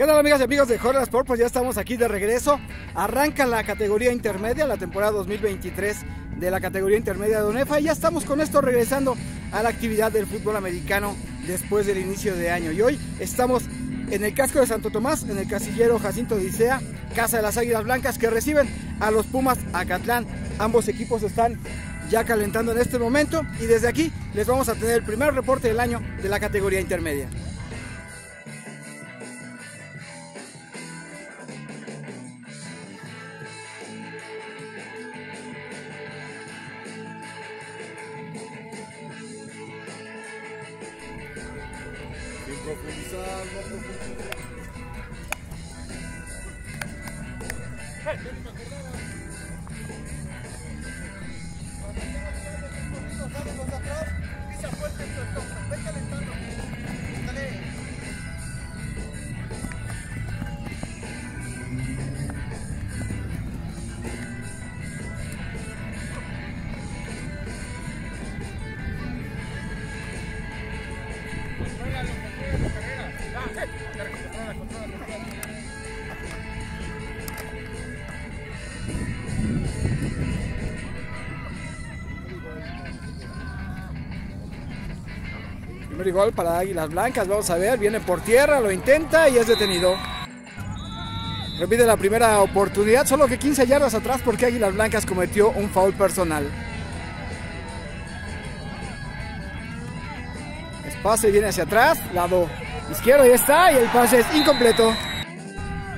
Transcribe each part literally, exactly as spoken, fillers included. ¿Qué tal, amigas y amigos de Joslar Sport? Pues ya estamos aquí de regreso. Arranca la categoría intermedia, la temporada dos mil veintitrés de la categoría intermedia de ONEFA, y ya estamos con esto regresando a la actividad del fútbol americano después del inicio de año. Y hoy estamos en el casco de Santo Tomás, en el casillero Jacinto Dicea, casa de las Águilas Blancas, que reciben a los Pumas Acatlán. Ambos equipos están ya calentando en este momento y desde aquí les vamos a tener el primer reporte del año de la categoría intermedia. Primer gol para Águilas Blancas, vamos a ver, viene por tierra, lo intenta y es detenido. Repite la primera oportunidad, solo que quince yardas atrás porque Águilas Blancas cometió un foul personal. El pase viene hacia atrás, lado izquierdo, ahí está, y el pase es incompleto.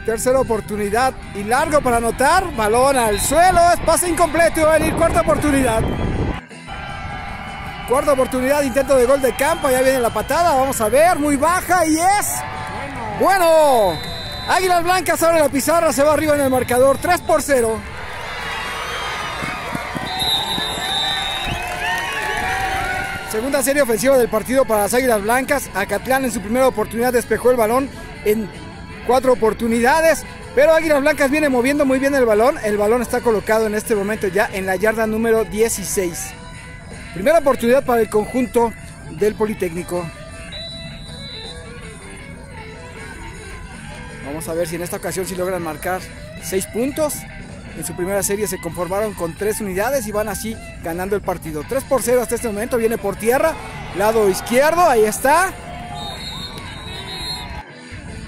Tercera oportunidad y largo para anotar, balón al suelo, es pase incompleto, y va a venir cuarta oportunidad. Cuarta oportunidad, intento de gol de campo, ya viene la patada, vamos a ver, muy baja y es... Bueno, bueno. Águilas Blancas abre la pizarra, se va arriba en el marcador, tres por cero. Segunda serie ofensiva del partido para las Águilas Blancas. Acatlán en su primera oportunidad despejó el balón en cuatro oportunidades, pero Águilas Blancas viene moviendo muy bien el balón. El balón está colocado en este momento ya en la yarda número dieciséis. Primera oportunidad para el conjunto del Politécnico. Vamos a ver si en esta ocasión si logran marcar seis puntos. En su primera serie se conformaron con tres unidades y van así ganando el partido. tres por cero hasta este momento, viene por tierra, lado izquierdo, ahí está.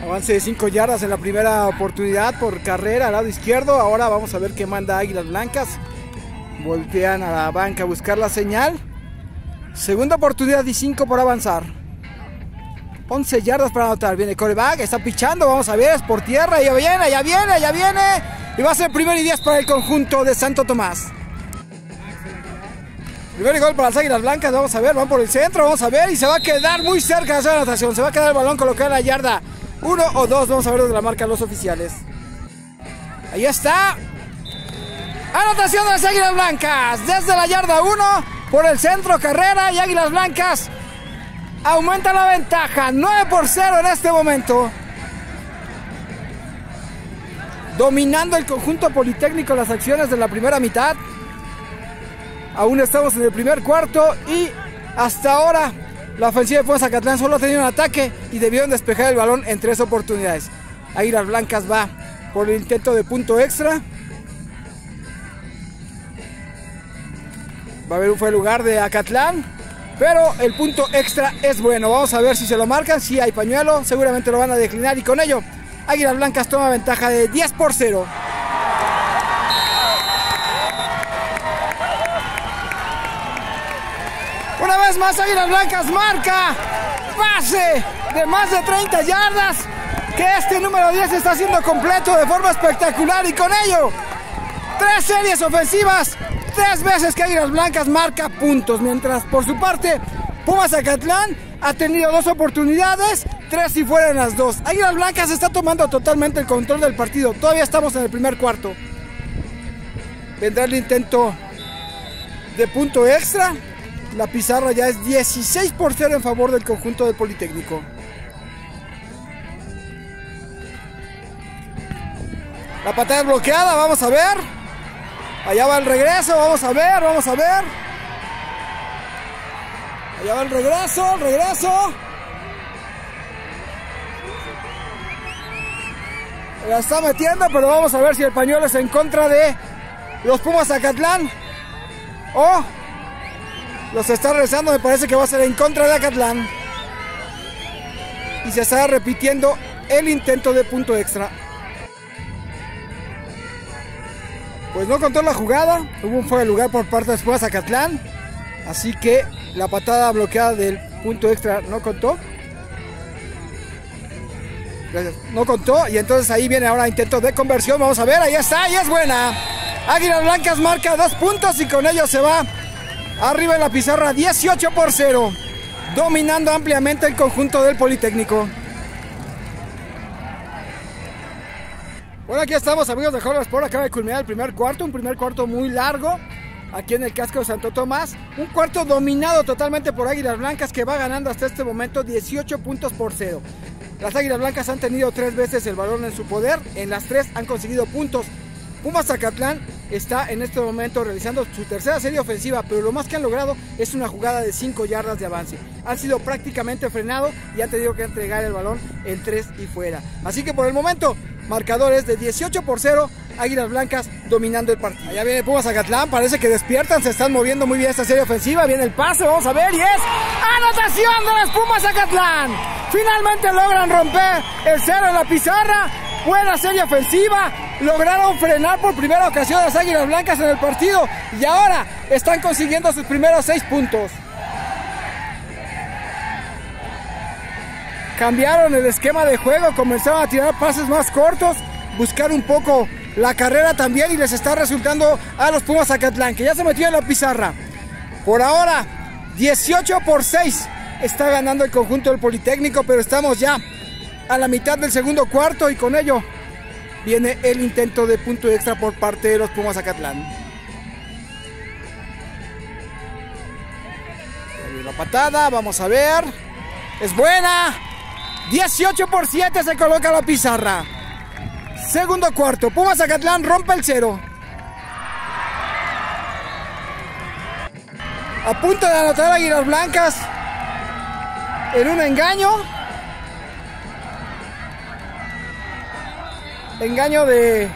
Avance de cinco yardas en la primera oportunidad por carrera, lado izquierdo. Ahora vamos a ver qué manda Águilas Blancas. Voltean a la banca a buscar la señal. Segunda oportunidad y cinco por avanzar. once yardas para anotar. Viene coreback, está pichando. Vamos a ver, es por tierra. Ya viene, ya viene, ya viene. Y va a ser primer y diez para el conjunto de Santo Tomás. Primer gol para las Águilas Blancas. Vamos a ver, van por el centro. Vamos a ver. Y se va a quedar muy cerca de esa anotación. Se va a quedar el balón colocado en la yarda uno o dos. Vamos a ver desde la marca los oficiales. Ahí está. Anotación de las Águilas Blancas, desde la yarda uno, por el centro, carrera, y Águilas Blancas aumenta la ventaja, nueve por cero en este momento. Dominando el conjunto Politécnico las acciones de la primera mitad. Aún estamos en el primer cuarto y hasta ahora la ofensiva de Pumas Acatlán solo ha tenido un ataque y debieron despejar el balón en tres oportunidades. Águilas Blancas va por el intento de punto extra. Va a haber un fuera de lugar de Acatlán, pero el punto extra es bueno. Vamos a ver si se lo marcan, si hay pañuelo, seguramente lo van a declinar y con ello Águilas Blancas toma ventaja de diez por cero. Una vez más Águilas Blancas marca, pase de más de treinta yardas, que este número diez está haciendo completo de forma espectacular y con ello tres series ofensivas. Tres veces que Águilas Blancas marca puntos, mientras por su parte Pumas Acatlán ha tenido dos oportunidades, tres y fueron las dos. Águilas Blancas está tomando totalmente el control del partido, todavía estamos en el primer cuarto. Vendrá el intento de punto extra, la pizarra ya es dieciséis por cero en favor del conjunto del Politécnico. La patada es bloqueada, vamos a ver. Allá va el regreso, vamos a ver, vamos a ver. Allá va el regreso, el regreso. La está metiendo, pero vamos a ver si el pañuelo es en contra de los Pumas Acatlán o los está regresando. Me parece que va a ser en contra de Acatlán. Y se está repitiendo el intento de punto extra. Pues no contó la jugada. Hubo un fuera de lugar por parte de Pumas Acatlán. Así que la patada bloqueada del punto extra no contó. No contó, y entonces ahí viene ahora intento de conversión. Vamos a ver, ahí está, y es buena. Águilas Blancas marca dos puntos y con ello se va arriba en la pizarra dieciocho por cero, dominando ampliamente el conjunto del Politécnico. Bueno, aquí estamos, amigos de Joslar Sport. Acaba de culminar el primer cuarto, un primer cuarto muy largo aquí en el casco de Santo Tomás. Un cuarto dominado totalmente por Águilas Blancas, que va ganando hasta este momento dieciocho puntos por cero. Las Águilas Blancas han tenido tres veces el balón en su poder, en las tres han conseguido puntos. Pumas Acatlán está en este momento realizando su tercera serie ofensiva, pero lo más que han logrado es una jugada de cinco yardas de avance. Han sido prácticamente frenados y han tenido que entregar el balón en tres y fuera. Así que por el momento, marcadores de dieciocho por cero, Águilas Blancas dominando el partido. Allá viene Pumas Acatlán, parece que despiertan, se están moviendo muy bien esta serie ofensiva. Viene el pase, vamos a ver, y es anotación de las Pumas Acatlán. Finalmente logran romper el cero en la pizarra. Buena serie ofensiva. Lograron frenar por primera ocasión a las Águilas Blancas en el partido. Y ahora están consiguiendo sus primeros seis puntos. Cambiaron el esquema de juego. Comenzaron a tirar pases más cortos. Buscar un poco la carrera también. Y les está resultando a los Pumas Acatlán, que ya se metió en la pizarra. Por ahora, dieciocho por seis. Está ganando el conjunto del Politécnico, pero estamos ya a la mitad del segundo cuarto y con ello viene el intento de punto extra por parte de los Pumas Acatlán. La patada, vamos a ver, es buena. dieciocho por siete se coloca la pizarra. Segundo cuarto, Pumas Acatlán rompe el cero. A punto de anotar Águilas Blancas. En un engaño. Engaño de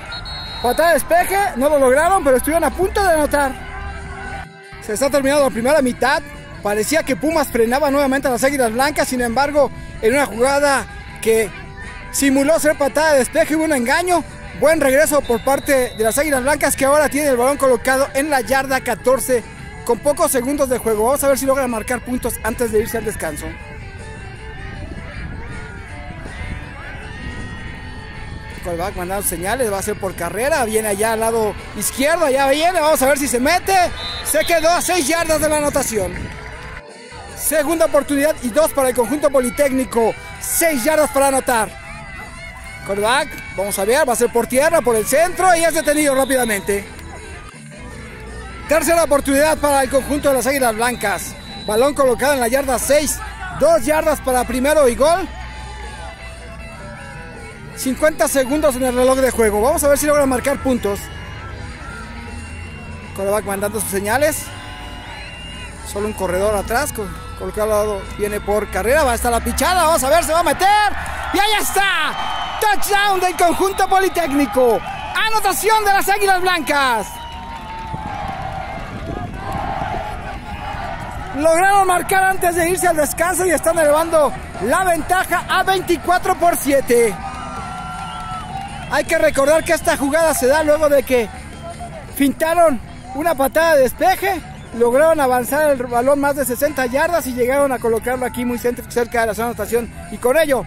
patada de despeje. No lo lograron, pero estuvieron a punto de anotar. Se está terminando la primera mitad. Parecía que Pumas frenaba nuevamente a las Águilas Blancas. Sin embargo, en una jugada que simuló ser patada de despeje, hubo un engaño. Buen regreso por parte de las Águilas Blancas, que ahora tiene el balón colocado en la yarda catorce. Con pocos segundos de juego. Vamos a ver si logran marcar puntos antes de irse al descanso. Va mandando señales, va a ser por carrera, viene allá al lado izquierdo, allá viene, vamos a ver si se mete, se quedó a seis yardas de la anotación. Segunda oportunidad y dos para el conjunto Politécnico, seis yardas para anotar. Cornerback, vamos a ver, va a ser por tierra, por el centro y es detenido rápidamente. Tercera oportunidad para el conjunto de las Águilas Blancas, balón colocado en la yarda seis, dos yardas para primero y gol. cincuenta segundos en el reloj de juego. Vamos a ver si logran marcar puntos. Cornerback mandando sus señales. Solo un corredor atrás. Colocado al lado. Viene por carrera. Va a estar la pichada. Vamos a ver. Se va a meter. Y ahí está. Touchdown del conjunto Politécnico. Anotación de las Águilas Blancas. Lograron marcar antes de irse al descanso. Y están elevando la ventaja a veinticuatro por siete. Hay que recordar que esta jugada se da luego de que fintaron una patada de despeje, lograron avanzar el balón más de sesenta yardas y llegaron a colocarlo aquí muy cerca de la zona de anotación. Y con ello,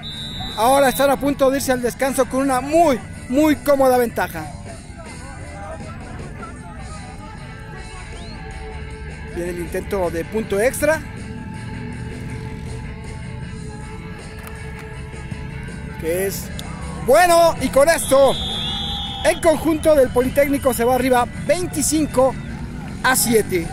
ahora están a punto de irse al descanso con una muy, muy cómoda ventaja. Viene el intento de punto extra. Que es... bueno, y con esto, el conjunto del Politécnico se va arriba veinticinco a siete.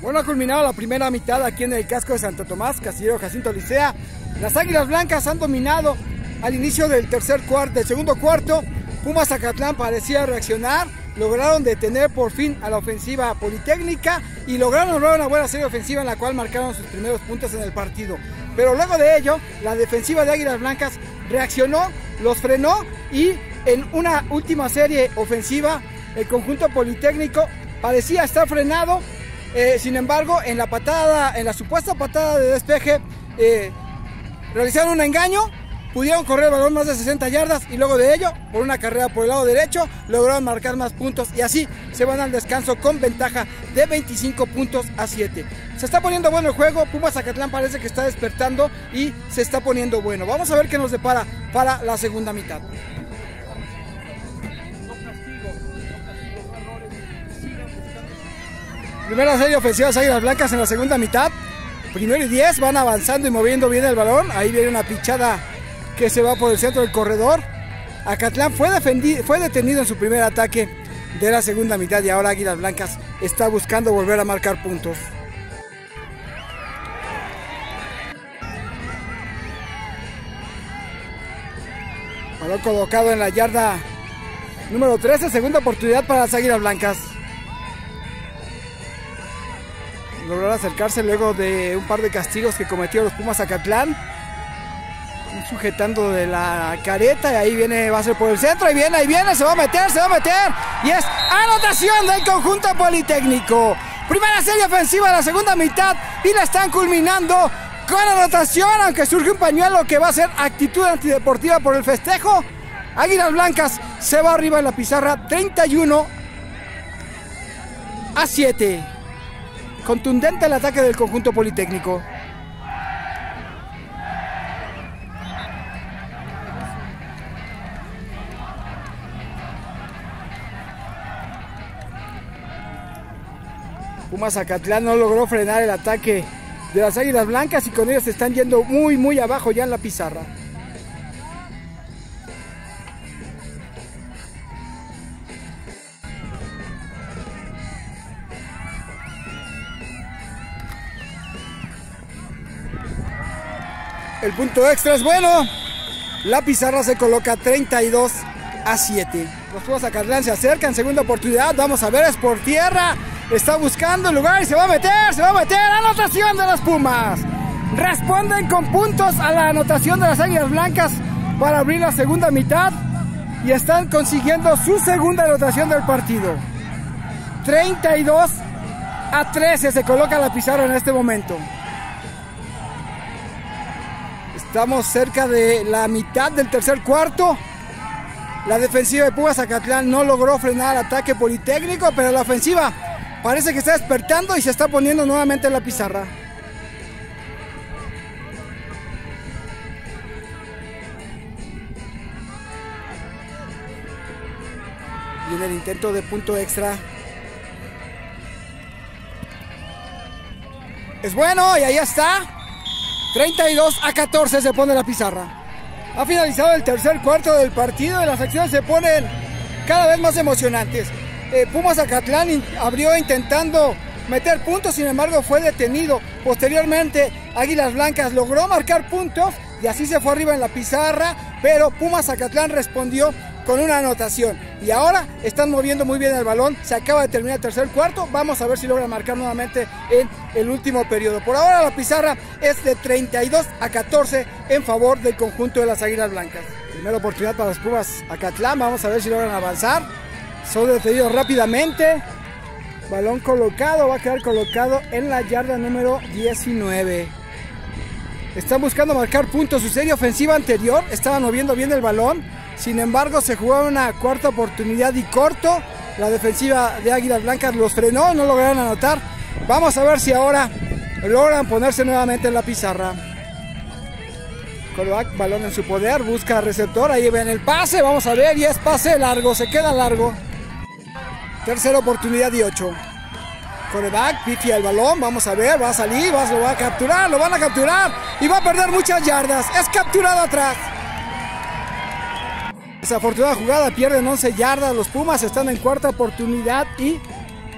Bueno, ha culminado la primera mitad aquí en el casco de Santo Tomás, Casillero Jacinto Dicea. Las Águilas Blancas han dominado al inicio del tercer cuarto, del segundo cuarto. Pumas Acatlán parecía reaccionar, lograron detener por fin a la ofensiva Politécnica y lograron lograr una buena serie ofensiva en la cual marcaron sus primeros puntos en el partido. Pero luego de ello, la defensiva de Águilas Blancas reaccionó, los frenó y en una última serie ofensiva el conjunto Politécnico parecía estar frenado, eh, sin embargo en la patada, en la supuesta patada de despeje eh, realizaron un engaño, pudieron correr el balón más de sesenta yardas y luego de ello, por una carrera por el lado derecho, lograron marcar más puntos y así se van al descanso con ventaja de veinticinco puntos a siete. Se está poniendo bueno el juego, Pumas Acatlán parece que está despertando y se está poniendo bueno. Vamos a ver qué nos depara para la segunda mitad. Primera serie ofensiva de Águilas Blancas en la segunda mitad. Primero y diez, van avanzando y moviendo bien el balón. Ahí viene una pichada que se va por el centro del corredor. Acatlán fue, fue detenido en su primer ataque de la segunda mitad y ahora Águilas Blancas está buscando volver a marcar puntos. Balón colocado en la yarda número trece, segunda oportunidad para las Águilas Blancas. Logró acercarse luego de un par de castigos que cometió los Pumas Acatlán, sujetando de la careta, y ahí viene, va a ser por el centro, ahí viene, ahí viene, se va a meter, se va a meter, y es anotación del conjunto Politécnico. Primera serie ofensiva de la segunda mitad y la están culminando con anotación, aunque surge un pañuelo que va a ser actitud antideportiva por el festejo. Águilas Blancas se va arriba en la pizarra treinta y uno a siete. Contundente el ataque del conjunto Politécnico. Pumas Acatlán no logró frenar el ataque de las Águilas Blancas y con ellos se están yendo muy muy abajo ya en la pizarra. El punto extra es bueno. La pizarra se coloca treinta y dos a siete. Los Pumas Acatlán se acercan. Segunda oportunidad. Vamos a ver, es por tierra. Está buscando el lugar y se va a meter. Se va a meter. Anotación de las Pumas. Responden con puntos a la anotación de las Águilas Blancas para abrir la segunda mitad. Y están consiguiendo su segunda anotación del partido. treinta y dos a trece se coloca la pizarra en este momento. Estamos cerca de la mitad del tercer cuarto. La defensiva de Pumas Acatlán no logró frenar el ataque Politécnico, pero la ofensiva parece que está despertando y se está poniendo nuevamente en la pizarra. Y en el intento de punto extra es bueno y ahí está. treinta y dos a catorce se pone la pizarra. Ha finalizado el tercer cuarto del partido y las acciones se ponen cada vez más emocionantes. Eh, Pumas Acatlán abrió intentando meter puntos, sin embargo fue detenido. Posteriormente Águilas Blancas logró marcar puntos y así se fue arriba en la pizarra, pero Pumas Acatlán respondió con una anotación. Y ahora están moviendo muy bien el balón, se acaba de terminar el tercer cuarto, vamos a ver si logran marcar nuevamente en el último periodo. Por ahora la pizarra es de treinta y dos a catorce en favor del conjunto de las Águilas Blancas. Primera oportunidad para las Pumas Acatlán, vamos a ver si logran avanzar. Son detenidos rápidamente, balón colocado, va a quedar colocado en la yarda número diecinueve. Están buscando marcar puntos, su serie ofensiva anterior estaban moviendo bien el balón. Sin embargo, se jugó una cuarta oportunidad y corto. La defensiva de Águilas Blancas los frenó, no lograron anotar. Vamos a ver si ahora logran ponerse nuevamente en la pizarra. Coroac, balón en su poder, busca receptor, ahí ven el pase, vamos a ver, y es pase largo, se queda largo. Tercera oportunidad y ocho. Coreback, pifia el balón, vamos a ver, va a salir, va, lo va a capturar, lo van a capturar y va a perder muchas yardas, es capturado atrás. Desafortunada jugada, pierden once yardas, los Pumas están en cuarta oportunidad y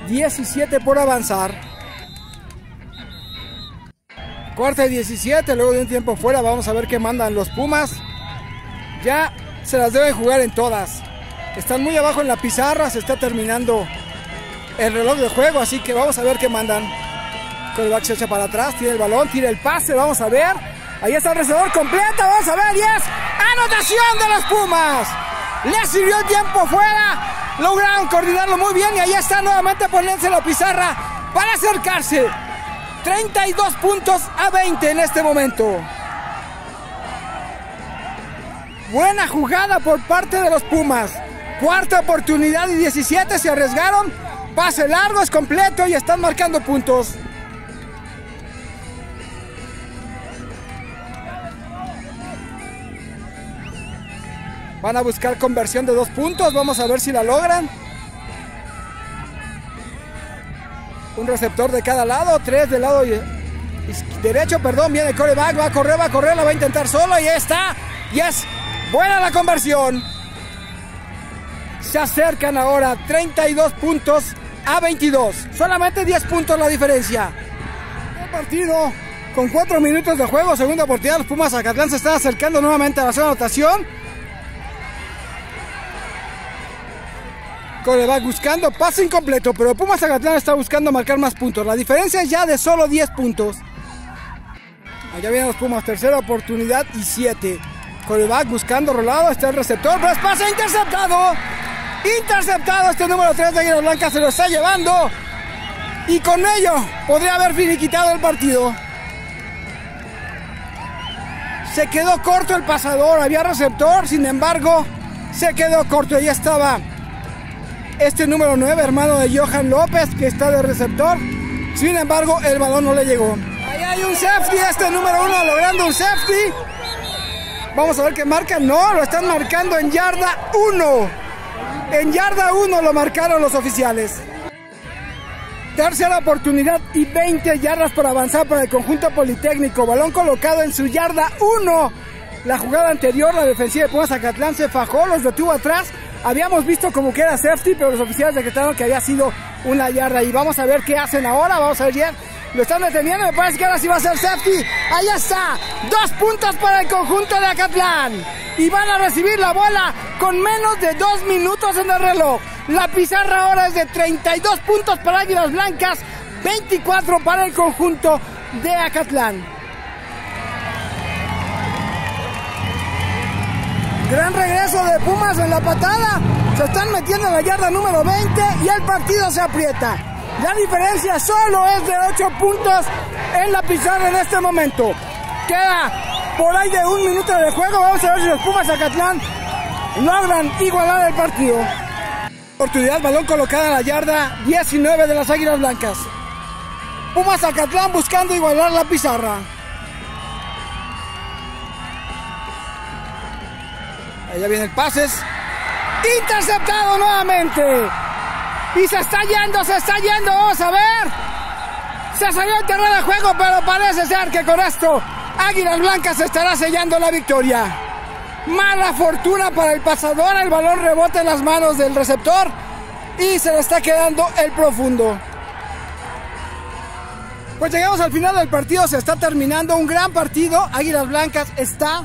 diecisiete por avanzar. Cuarta y diecisiete, luego de un tiempo fuera, vamos a ver qué mandan los Pumas. Ya se las deben jugar en todas. Están muy abajo en la pizarra, se está terminando el reloj de juego, así que vamos a ver qué mandan. Colback se echa para atrás, tiene el balón, tira el pase, vamos a ver. Ahí está el recibidor completo, vamos a ver, y es anotación de los Pumas. le sirvió tiempo fuera, lograron coordinarlo muy bien y ahí está nuevamente ponerse la pizarra para acercarse. treinta y dos puntos a veinte en este momento. Buena jugada por parte de los Pumas. Cuarta oportunidad y diecisiete, se arriesgaron. Pase largo, es completo y están marcando puntos. Van a buscar conversión de dos puntos. Vamos a ver si la logran. Un receptor de cada lado. Tres del lado derecho. Perdón, viene coreback. Va a correr, va a correr. La va a intentar solo. Y está. Y es buena la conversión. Se acercan ahora. treinta y dos puntos a veintidós. Solamente diez puntos la diferencia. Un partido con cuatro minutos de juego. Segunda oportunidad. Los Pumas Acatlán se están acercando nuevamente a la zona de anotación. Va buscando pase incompleto, pero Pumas Acatlán está buscando marcar más puntos. La diferencia es ya de solo diez puntos. Allá vienen los Pumas, tercera oportunidad y siete. Coreback buscando rolado, está el receptor, pero es pase interceptado. Interceptado este número tres de Águilas Blancas, se lo está llevando. Y con ello podría haber finiquitado el partido. Se quedó corto el pasador, había receptor, sin embargo, se quedó corto. Ya estaba este número nueve, hermano de Johan López, que está de receptor. Sin embargo, el balón no le llegó. Ahí hay un safety, este número uno logrando un safety. Vamos a ver qué marca. No, lo están marcando en yarda uno. En yarda uno lo marcaron los oficiales. Tercera oportunidad y veinte yardas para avanzar para el conjunto Politécnico. Balón colocado en su yarda uno. La jugada anterior, la defensiva de Pumas Acatlán se fajó, los detuvo atrás. Habíamos visto como que era safety, pero los oficiales decretaron que había sido una yarda. Y vamos a ver qué hacen ahora, vamos a ver bien. Lo están deteniendo, me parece que ahora sí va a ser safety. Ahí está, dos puntos para el conjunto de Acatlán. Y van a recibir la bola con menos de dos minutos en el reloj. La pizarra ahora es de treinta y dos puntos para Águilas Blancas, veinticuatro para el conjunto de Acatlán. Gran regreso de Pumas en la patada, se están metiendo en la yarda número veinte y el partido se aprieta. La diferencia solo es de ocho puntos en la pizarra en este momento. Queda por ahí de un minuto de juego, vamos a ver si los Pumas Acatlán logran igualar el partido. Oportunidad, balón colocada en la yarda diecinueve de las Águilas Blancas. Pumas Acatlán buscando igualar la pizarra. Allá viene el pase. Interceptado nuevamente. Y se está yendo, se está yendo. Vamos a ver. Se salió el terreno de juego, pero parece ser que con esto Águilas Blancas estará sellando la victoria. Mala fortuna para el pasador. El balón rebota en las manos del receptor. Y se le está quedando el profundo. Pues llegamos al final del partido. Se está terminando un gran partido. Águilas Blancas está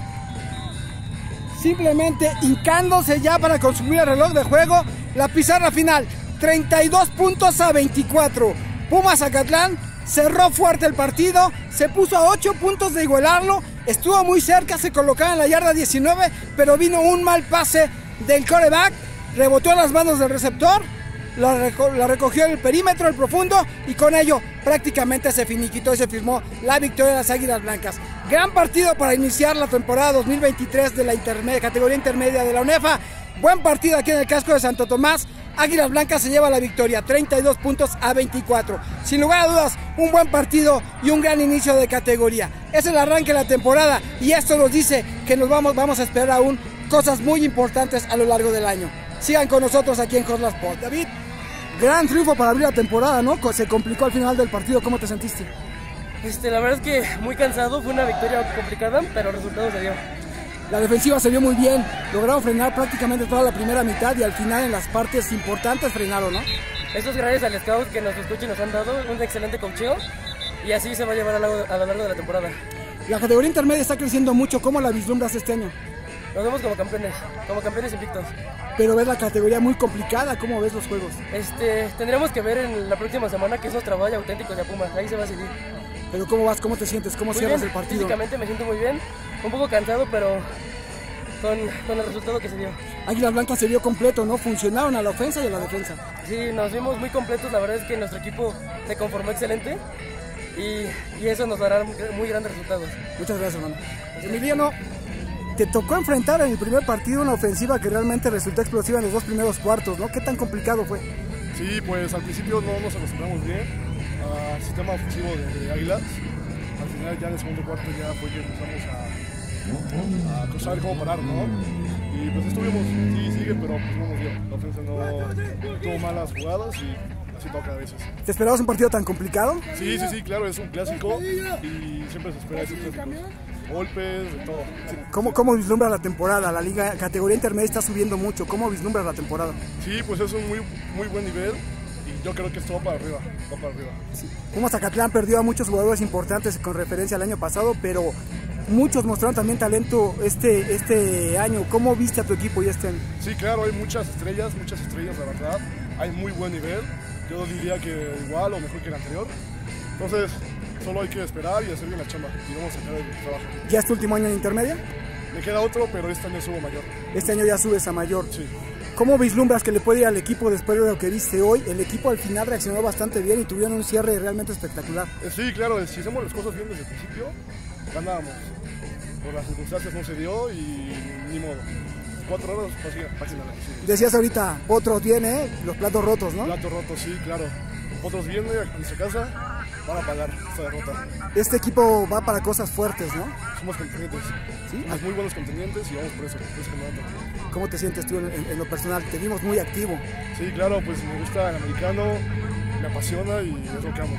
simplemente hincándose ya para consumir el reloj de juego. La pizarra final, treinta y dos puntos a veinticuatro. Pumas Acatlán cerró fuerte el partido, se puso a ocho puntos de igualarlo, estuvo muy cerca, se colocaba en la yarda diecinueve, pero vino un mal pase del quarterback, rebotó en las manos del receptor, la, reco la recogió en el perímetro, el profundo, y con ello prácticamente se finiquitó y se firmó la victoria de las Águilas Blancas. Gran partido para iniciar la temporada dos mil veintitrés de la intermedia, categoría intermedia de la ONEFA. Buen partido aquí en el casco de Santo Tomás. Águilas Blancas se lleva la victoria, treinta y dos puntos a veinticuatro. Sin lugar a dudas, un buen partido y un gran inicio de categoría. Es el arranque de la temporada y esto nos dice que nos vamos, vamos a esperar aún cosas muy importantes a lo largo del año. Sigan con nosotros aquí en Joslar Sport. David, gran triunfo para abrir la temporada, ¿no? Se complicó al final del partido. ¿Cómo te sentiste? Este, la verdad es que muy cansado, fue una victoria complicada, pero el resultado se dio. La defensiva se vio muy bien, lograron frenar prácticamente toda la primera mitad y al final en las partes importantes frenaron, ¿no? Esto es gracias al scout que nos escucha y nos han dado un excelente coacheo y así se va a llevar a lo, a lo largo de la temporada. La categoría intermedia está creciendo mucho, ¿cómo la vislumbras este año? Nos vemos como campeones, como campeones invictos. Pero ves la categoría muy complicada, ¿cómo ves los juegos? Este, tendremos que ver en la próxima semana que es nuestro trabajo auténtico de Pumas, ahí se va a seguir. Pero ¿cómo vas? ¿Cómo te sientes? ¿Cómo cierras el partido? Físicamente me siento muy bien, un poco cansado, pero con, con el resultado que se dio. Águilas Blancas se vio completo, ¿no? Funcionaron a la ofensa y a la defensa. Sí, nos vimos muy completos, la verdad es que nuestro equipo se conformó excelente y, y eso nos dará muy grandes resultados. Muchas gracias, hermano. Emiliano, te tocó enfrentar en el primer partido una ofensiva que realmente resultó explosiva en los dos primeros cuartos, ¿no? ¿Qué tan complicado fue? Sí, pues al principio no nos acostumbramos bien al sistema ofensivo de Águilas. Al final ya en el segundo cuarto ya fue que empezamos a... a cruzar cómo parar, ¿no? Y pues estuvimos, sí, sigue, pero pues no nos dio. La ofensa no tuvo malas jugadas y así toca a veces. ¿Te esperabas un partido tan complicado? Sí, sí, sí, claro, es un clásico y siempre se espera esos clásicos. Golpes, de todo. Sí. ¿Cómo, ¿Cómo vislumbra la temporada? La liga categoría intermedia está subiendo mucho. ¿Cómo vislumbra la temporada? Sí, pues es un muy, muy buen nivel. Yo creo que esto va para arriba, va para arriba. Sí. Pumas Acatlán perdió a muchos jugadores importantes con referencia al año pasado, pero muchos mostraron también talento este, este año. ¿Cómo viste a tu equipo y este año? Sí, claro, hay muchas estrellas, muchas estrellas, la verdad. Hay muy buen nivel. Yo diría que igual o mejor que el anterior. Entonces, solo hay que esperar y hacer bien la chamba. Y vamos a sacar el trabajo. ¿Ya es tu último año en intermedia? Me queda otro, pero este año subo mayor. Este año ya subes a mayor. Sí. ¿Cómo vislumbras que le puede ir al equipo después de lo que viste hoy? El equipo al final reaccionó bastante bien y tuvieron un cierre realmente espectacular. Sí, claro, si hacemos las cosas bien desde el principio, ganábamos. Por las circunstancias no se dio y ni modo. Cuatro horas, página. Sí. Decías ahorita, otros viene, los platos rotos, ¿no? Platos rotos, sí, claro. Otros vienen a nuestra casa, van a pagar esta derrota. Este equipo va para cosas fuertes, ¿no? Somos contendientes, ¿sí? Somos muy buenos contendientes y vamos por eso. Por eso ¿cómo te sientes tú en, en, en lo personal? Te vimos muy activo. Sí, claro, pues me gusta el americano, me apasiona y es lo que amo.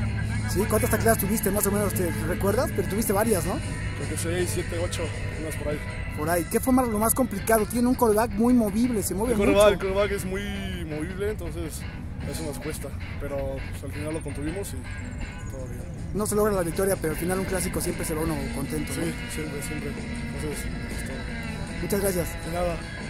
¿Sí? ¿Cuántas tacleadas tuviste? Más o menos, ¿te recuerdas? Pero tuviste varias, ¿no? Creo que seis, siete, ocho, unas por ahí. Por ahí. ¿Qué fue más, lo más complicado? Tiene un quarterback muy movible, se mueve el mucho. Quarterback, el quarterback es muy movible, entonces eso nos cuesta, pero pues, al final lo construimos y todo bien. No se logra la victoria, pero al final un clásico siempre se va uno contento. Sí, ¿no? siempre, siempre. Entonces, pues, todo. Muchas gracias. De nada.